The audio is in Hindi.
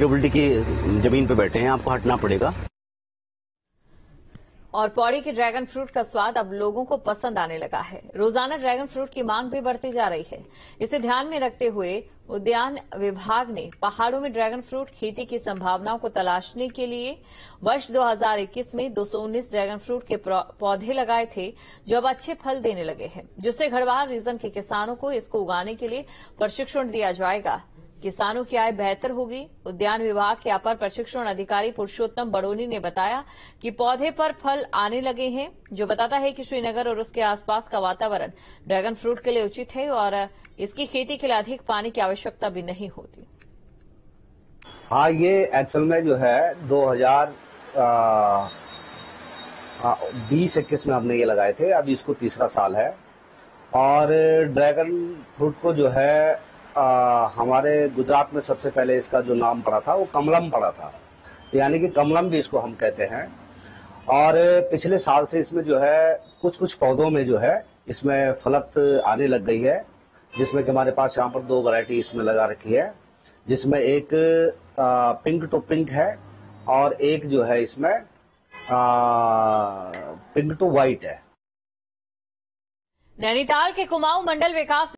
डबल्टी की जमीन पे बैठे हैं, आपको हटना पड़ेगा। और पौड़ी के ड्रैगन फ्रूट का स्वाद अब लोगों को पसंद आने लगा है। रोजाना ड्रैगन फ्रूट की मांग भी बढ़ती जा रही है। इसे ध्यान में रखते हुए उद्यान विभाग ने पहाड़ों में ड्रैगन फ्रूट खेती की संभावनाओं को तलाशने के लिए वर्ष 2021 में 219 ड्रैगन फ्रूट के पौधे लगाए थे, जो अब अच्छे फल देने लगे हैं, जिससे गढ़वाल रीजन के किसानों को इसको उगाने के लिए प्रशिक्षण दिया जाएगा। किसानों की आय बेहतर होगी। उद्यान विभाग के अपर प्रशिक्षण अधिकारी पुरुषोत्तम बड़ोनी ने बताया कि पौधे पर फल आने लगे हैं, जो बताता है कि श्रीनगर और उसके आसपास का वातावरण ड्रैगन फ्रूट के लिए उचित है और इसकी खेती के लिए अधिक पानी की आवश्यकता भी नहीं होती। हाँ, ये एक्चुअल में जो है 2020-21 में हमने ये लगाए थे, अब इसको तीसरा साल है। और ड्रैगन फ्रूट को जो है हमारे गुजरात में सबसे पहले इसका जो नाम पड़ा था वो कमलम पड़ा था, यानी कि कमलम भी इसको हम कहते हैं। और पिछले साल से इसमें जो है कुछ पौधों में जो है इसमें फलत आने लग गई है, जिसमें कि हमारे पास यहाँ पर 2 वैरायटी इसमें लगा रखी है, जिसमें एक पिंक टू पिंक है और एक जो है इसमें पिंक टू वाइट है। नैनीताल के कुमाऊं मंडल विकास